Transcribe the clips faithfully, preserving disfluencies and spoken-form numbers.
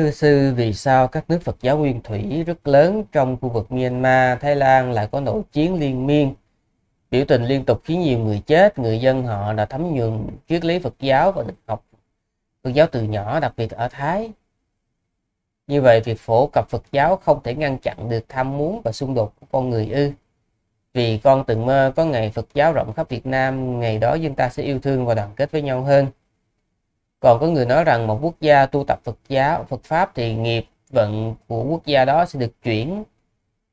Thưa sư, vì sao các nước Phật giáo nguyên thủy rất lớn trong khu vực Myanmar, Thái Lan lại có nội chiến liên miên, biểu tình liên tục khiến nhiều người chết, người dân họ đã thấm nhuần triết lý Phật giáo và học Phật giáo từ nhỏ, đặc biệt ở Thái? Như vậy việc phổ cập Phật giáo không thể ngăn chặn được tham muốn và xung đột của con người ư? Vì con từng mơ có ngày Phật giáo rộng khắp Việt Nam, ngày đó dân ta sẽ yêu thương và đoàn kết với nhau hơn. Còn có người nói rằng một quốc gia tu tập Phật giáo, Phật Pháp thì nghiệp vận của quốc gia đó sẽ được chuyển,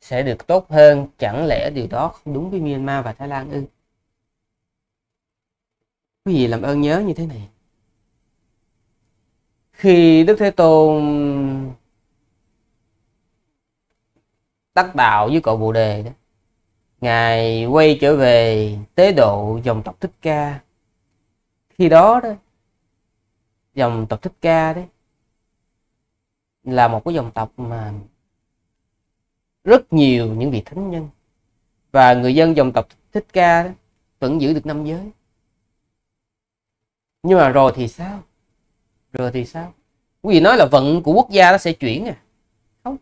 sẽ được tốt hơn. Chẳng lẽ điều đó không đúng với Myanmar và Thái Lan ư? Quý vị làm ơn nhớ như thế này. Khi Đức Thế Tôn tắc đạo với cội Bồ Đề đó, Ngài quay trở về tế độ dòng tộc Thích Ca. Khi đó đó, dòng tộc Thích Ca đấy là một cái dòng tộc mà rất nhiều những vị thánh nhân, và người dân dòng tộc Thích Ca đó vẫn giữ được năm giới. Nhưng mà rồi thì sao? Rồi thì sao? Quý vị nói là vận của quốc gia nó sẽ chuyển à? Không.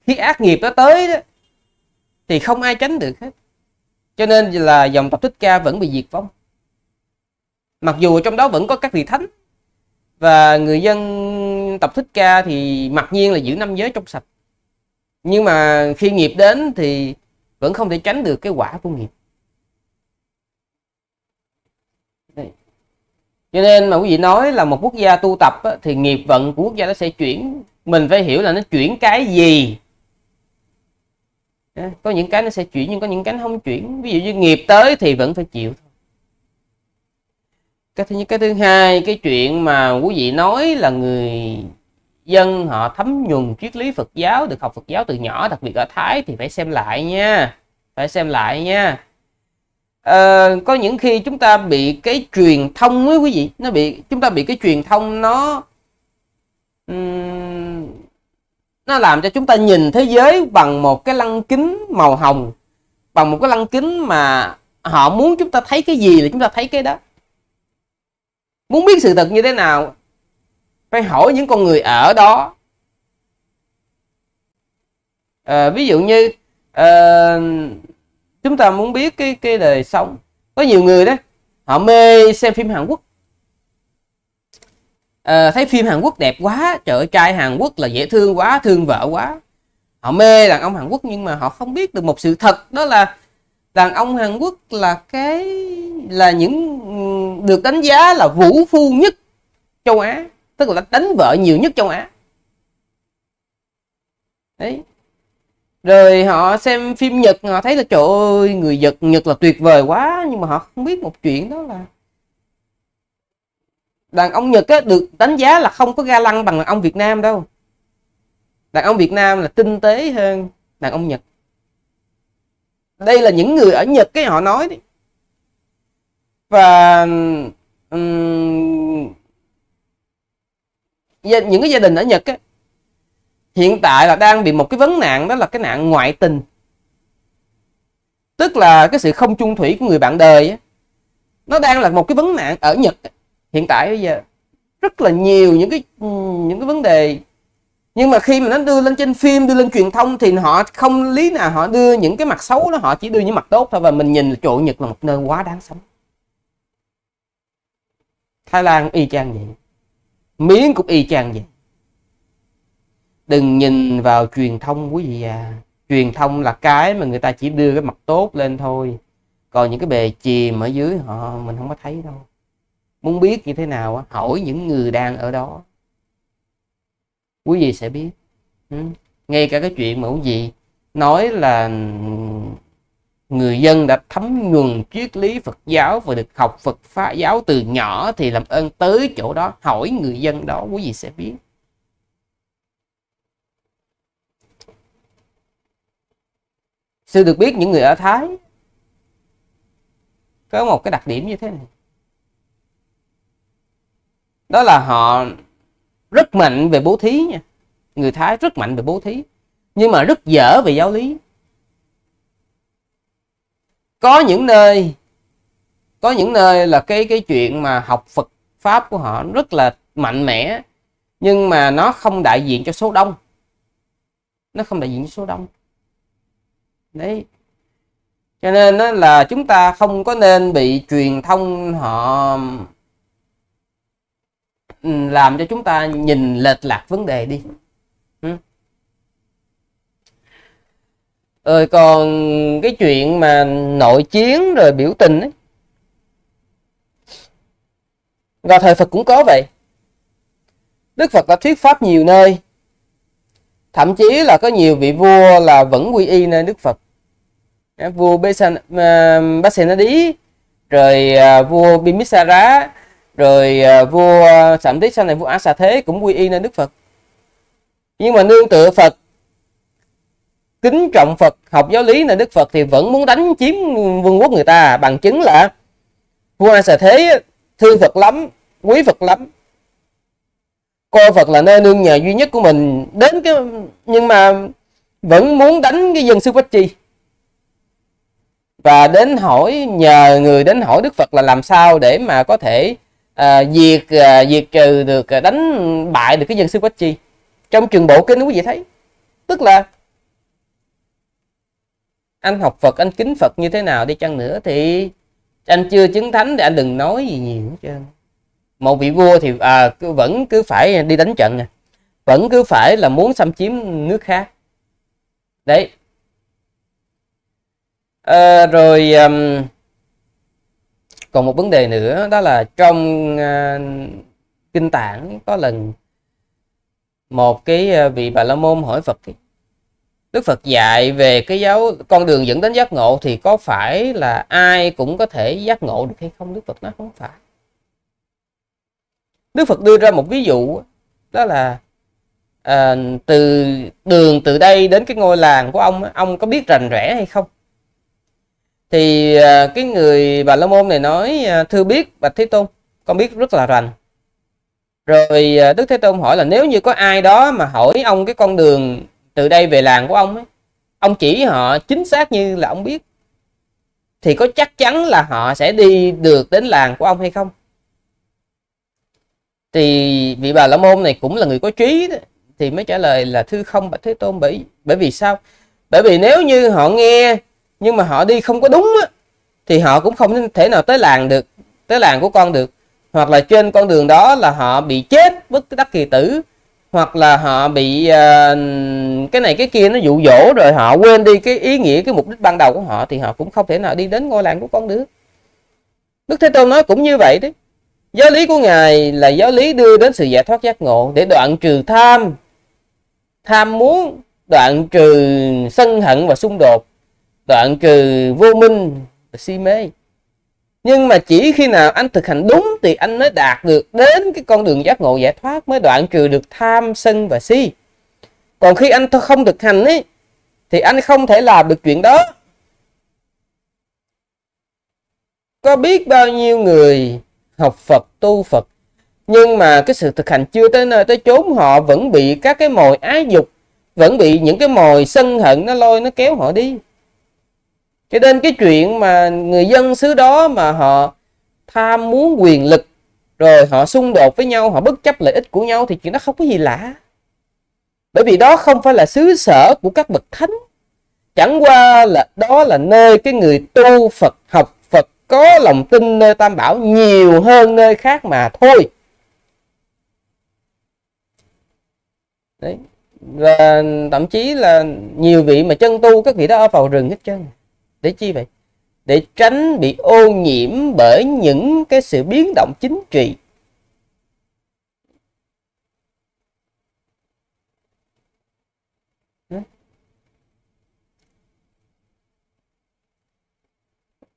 Khi ác nghiệp nó tới đó thì không ai tránh được hết. Cho nên là dòng tộc Thích Ca vẫn bị diệt vong. Mặc dù trong đó vẫn có các vị thánh, và người dân tộc Thích Ca thì mặc nhiên là giữ năm giới trong sạch. Nhưng mà khi nghiệp đến thì vẫn không thể tránh được cái quả của nghiệp. Đây. Cho nên mà quý vị nói là một quốc gia tu tập á, thì nghiệp vận của quốc gia nó sẽ chuyển. Mình phải hiểu là nó chuyển cái gì. Có những cái nó sẽ chuyển nhưng có những cái nó không chuyển. Ví dụ như nghiệp tới thì vẫn phải chịu. Cái thứ nhất, cái thứ hai, cái chuyện mà quý vị nói là người dân họ thấm nhuần triết lý Phật giáo, được học Phật giáo từ nhỏ, đặc biệt ở Thái, thì phải xem lại nha. Phải xem lại nha. À, có những khi chúng ta bị cái truyền thông ấy, quý vị, nó bị chúng ta bị cái truyền thông nó um, nó làm cho chúng ta nhìn thế giới bằng một cái lăng kính màu hồng, bằng một cái lăng kính mà họ muốn chúng ta thấy cái gì là chúng ta thấy cái đó. Muốn biết sự thật như thế nào phải hỏi những con người ở đó. À, ví dụ như à, chúng ta muốn biết cái cái đời sống, có nhiều người đó họ mê xem phim Hàn Quốc. À, thấy phim Hàn Quốc đẹp quá, trời ơi, trai Hàn Quốc là dễ thương quá, thương vợ quá, họ mê đàn ông Hàn Quốc. Nhưng mà họ không biết được một sự thật, đó là đàn ông Hàn Quốc là cái là những được đánh giá là vũ phu nhất châu Á, tức là đánh vợ nhiều nhất châu Á. Đấy. Rồi họ xem phim Nhật, họ thấy là trời ơi, người Nhật Nhật là tuyệt vời quá, nhưng mà họ không biết một chuyện đó là đàn ông Nhật á, được đánh giá là không có ga lăng bằng đàn ông Việt Nam đâu. Đàn ông Việt Nam là tinh tế hơn đàn ông Nhật. Đây là những người ở Nhật cái họ nói đi. Và um, những cái gia đình ở Nhật á, hiện tại là đang bị một cái vấn nạn, đó là cái nạn ngoại tình. Tức là cái sự không chung thủy của người bạn đời á, nó đang là một cái vấn nạn ở Nhật á, hiện tại bây giờ. Rất là nhiều những cái những cái vấn đề. Nhưng mà khi mà nó đưa lên trên phim, đưa lên truyền thông, thì họ không lý nào họ đưa những cái mặt xấu đó, họ chỉ đưa những mặt tốt thôi. Và mình nhìn là chỗ Nhật là một nơi quá đáng sống. Thái Lan y chang vậy, Miến cũng y chang vậy. Đừng nhìn vào truyền thông quý vị à. Truyền thông là cái mà người ta chỉ đưa cái mặt tốt lên thôi, còn những cái bề chìm ở dưới họ mình không có thấy đâu. Muốn biết như thế nào hỏi những người đang ở đó, quý vị sẽ biết. Ừ. Ngay cả cái chuyện mà quý vị nói là người dân đã thấm nhuần triết lý Phật giáo và được học Phật Pháp giáo từ nhỏ, thì làm ơn tới chỗ đó hỏi người dân đó, quý vị sẽ biết. Sư được biết những người ở Thái có một cái đặc điểm như thế này, đó là họ rất mạnh về bố thí nha. Người Thái rất mạnh về bố thí, nhưng mà rất dở về giáo lý. Có những nơi Có những nơi là cái cái chuyện mà học Phật Pháp của họ rất là mạnh mẽ, nhưng mà nó không đại diện cho số đông, nó không đại diện cho số đông đấy. Cho nên đó là chúng ta không có nên bị truyền thông họ làm cho chúng ta nhìn lệch lạc vấn đề đi. Rồi còn cái chuyện mà nội chiến rồi biểu tình ấy, vào thời Phật cũng có vậy. Đức Phật đã thuyết pháp nhiều nơi, thậm chí là có nhiều vị vua là vẫn quy y nơi Đức Phật. Vua Bácsenađi, rồi vua Bimisara, rồi vua Sảmít, sau này vua Asa thế cũng quy y nơi Đức Phật. Nhưng mà nương tựa Phật, kính trọng Phật, học giáo lý nơi Đức Phật thì vẫn muốn đánh chiếm vương quốc người ta. Bằng chứng là vua Asa thế thương Phật lắm, quý Phật lắm, coi Phật là nơi nương nhờ duy nhất của mình, đến cái nhưng mà vẫn muốn đánh cái dân sư Quách Chi, và đến hỏi, nhờ người đến hỏi Đức Phật là làm sao để mà có thể à, diệt à, diệt trừ được, đánh bại được cái dân sư Quách Chi. Trong Trường Bộ Kinh quý vị thấy, tức là anh học Phật, anh kính Phật như thế nào đi chăng nữa thì anh chưa chứng thánh thì anh đừng nói gì nhiều hết trơn. Một vị vua thì à, cứ, vẫn cứ phải đi đánh trận à. Vẫn cứ phải là muốn xâm chiếm nước khác. Đấy. À, rồi um, còn một vấn đề nữa, đó là trong uh, Kinh Tạng có lần một cái vị Bà La Môn hỏi Phật ấy, Đức Phật dạy về cái giáo con đường dẫn đến giác ngộ thì có phải là ai cũng có thể giác ngộ được hay không? Đức Phật nói không phải. Đức Phật đưa ra một ví dụ, đó là à, từ đường từ đây đến cái ngôi làng của ông, ông có biết rành rẽ hay không? Thì à, cái người Bà La Môn này nói, thưa biết Bạch Thế Tôn, con biết rất là rành. Rồi à, Đức Thế Tôn hỏi là nếu như có ai đó mà hỏi ông cái con đường từ đây về làng của ông ấy, ông chỉ họ chính xác như là ông biết, thì có chắc chắn là họ sẽ đi được đến làng của ông hay không? Thì vị Bà La Môn này cũng là người có trí đó, thì mới trả lời là thưa không Bạch Thế Tôn. Bởi bởi vì sao? Bởi vì nếu như họ nghe nhưng mà họ đi không có đúng á, thì họ cũng không thể nào tới làng được, tới làng của con được. Hoặc là trên con đường đó là họ bị chết bất đắc kỳ tử, hoặc là họ bị uh, cái này cái kia nó dụ dỗ, rồi họ quên đi cái ý nghĩa, cái mục đích ban đầu của họ, thì họ cũng không thể nào đi đến ngôi làng của con được. Đức Thế Tôn nói cũng như vậy đấy. Giáo lý của Ngài là giáo lý đưa đến sự giải thoát giác ngộ, để đoạn trừ tham, tham muốn, đoạn trừ sân hận và xung đột, đoạn trừ vô minh và si mê. Nhưng mà chỉ khi nào anh thực hành đúng thì anh mới đạt được đến cái con đường giác ngộ giải thoát, mới đoạn trừ được tham, sân và si. Còn khi anh không thực hành ấy, thì anh không thể làm được chuyện đó. Có biết bao nhiêu người học Phật, tu Phật, nhưng mà cái sự thực hành chưa tới nơi tới chốn, họ vẫn bị các cái mồi ái dục, vẫn bị những cái mồi sân hận nó lôi, nó kéo họ đi. Cho nên cái chuyện mà người dân xứ đó mà họ tham muốn quyền lực, rồi họ xung đột với nhau, họ bất chấp lợi ích của nhau, thì chuyện đó không có gì lạ. Bởi vì đó không phải là xứ sở của các bậc thánh. Chẳng qua là đó là nơi cái người tu Phật, học Phật, có lòng tin nơi Tam Bảo nhiều hơn nơi khác mà thôi. Đấy. Và thậm chí là nhiều vị mà chân tu, các vị đó ở vào rừng hết trơn. Để chi vậy? Để tránh bị ô nhiễm bởi những cái sự biến động chính trị.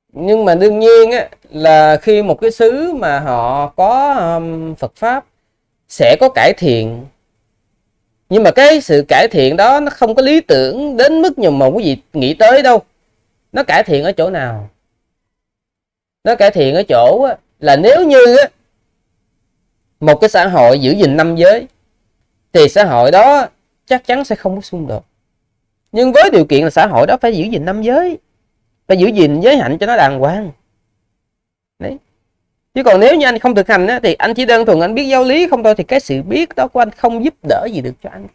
Nhưng mà đương nhiên á, là khi một cái xứ mà họ có um, Phật Pháp sẽ có cải thiện. Nhưng mà cái sự cải thiện đó nó không có lý tưởng đến mức nhầm mà quý vị nghĩ tới đâu. Nó cải thiện ở chỗ nào? Nó cải thiện ở chỗ là nếu như một cái xã hội giữ gìn năm giới thì xã hội đó chắc chắn sẽ không có xung đột. Nhưng với điều kiện là xã hội đó phải giữ gìn năm giới, phải giữ gìn giới hạnh cho nó đàng hoàng. Đấy. Chứ còn nếu như anh không thực hành á, thì anh chỉ đơn thuần anh biết giáo lý không thôi, thì cái sự biết đó của anh không giúp đỡ gì được cho anh.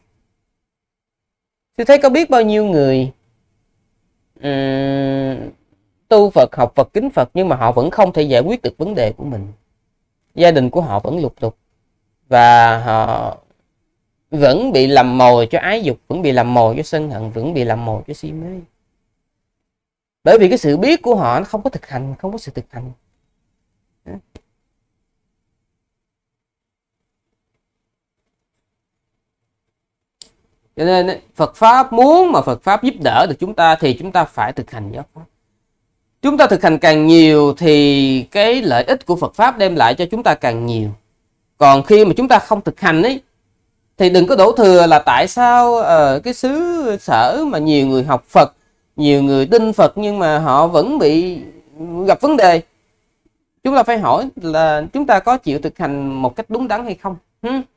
Tôi thấy có biết bao nhiêu người um, tu Phật, học Phật, kính Phật, nhưng mà họ vẫn không thể giải quyết được vấn đề của mình. Gia đình của họ vẫn lục tục, và họ vẫn bị làm mồi cho ái dục, vẫn bị làm mồi cho sân hận, vẫn bị làm mồi cho si mê. Bởi vì cái sự biết của họ nó không có thực hành, không có sự thực hành. Cho nên Phật Pháp, muốn mà Phật Pháp giúp đỡ được chúng ta thì chúng ta phải thực hành giáo Pháp. Chúng ta thực hành càng nhiều thì cái lợi ích của Phật Pháp đem lại cho chúng ta càng nhiều. Còn khi mà chúng ta không thực hành ấy, thì đừng có đổ thừa là tại sao uh, cái xứ sở mà nhiều người học Phật, nhiều người tin Phật nhưng mà họ vẫn bị gặp vấn đề. Chúng ta phải hỏi là chúng ta có chịu thực hành một cách đúng đắn hay không? Hmm.